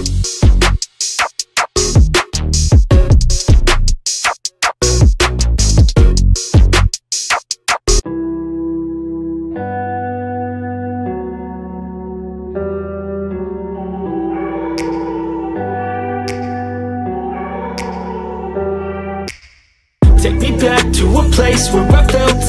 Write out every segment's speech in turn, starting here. Take me back to a place where I felt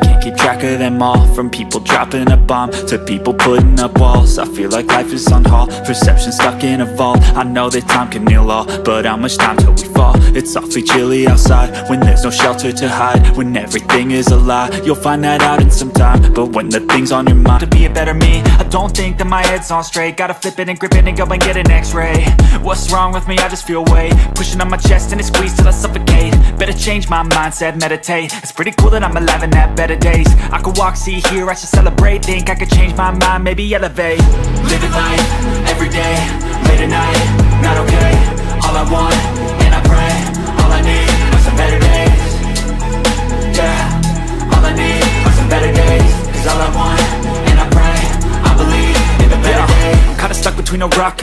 can't keep track of them all. From people dropping a bomb to people putting up walls, I feel like life is on hold, perception stuck in a vault. I know that time can heal all, but how much time till we fall? It's awfully chilly outside when there's no shelter to hide. When everything is a lie, you'll find that out in some time. But when the thing's on your mind, to be a better me, I don't think that my head's on straight. Gotta flip it and grip it and go and get an x-ray. What's wrong with me? I just feel weight pushing on my chest and it squeezed till I suffocate. Better change my mindset, meditate. It's pretty cool that I'm alive and have better days. I could walk, see, hear, I should celebrate. Think I could change my mind, maybe elevate. Living life, everyday, late at night, not okay. All I want, and I pray, all I need are some better days. Yeah, all I need are some better days. Cause all I want, and I pray, I believe in a better day. I'm kinda stuck between a rock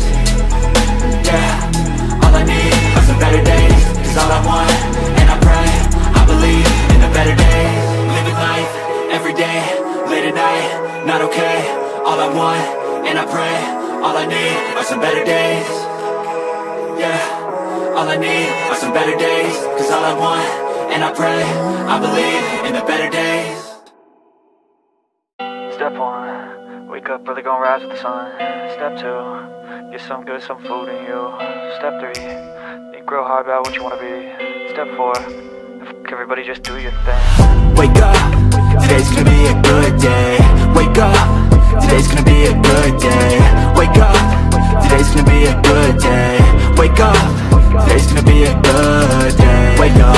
Yeah, all I need are some better days. Cause all I want, and I pray, I believe in a better day. Living life, everyday, late at night, not okay. All I want, and I pray, all I need are some better days. Yeah, all I need are some better days. Cause all I want, and I pray, I believe in the better days. Step one, wake up early, gonna rise with the sun. Step two, get some good, some food in you. Step three, think real hard about what you wanna be. Step four, fuck everybody, just do your thing. Wake up, today's gonna be a good day. Wake up, today's gonna be a good day. Wake up, today's gonna be a good day. Wake up, today's gonna be a good day. Wake up,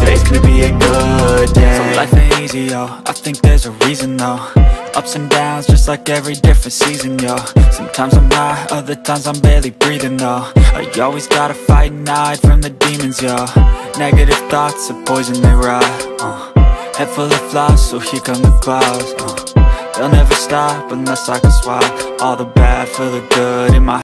today's gonna be a good day. So life ain't easy, yo, I think there's a reason though. Ups and downs, just like every different season, yo. Sometimes I'm high, other times I'm barely breathing, though. I always gotta fight and hide from the demons, yo. Negative thoughts are poison, they rot, Head full of flaws, so here come the clouds, They'll never stop unless I can swap all the bad for the good in my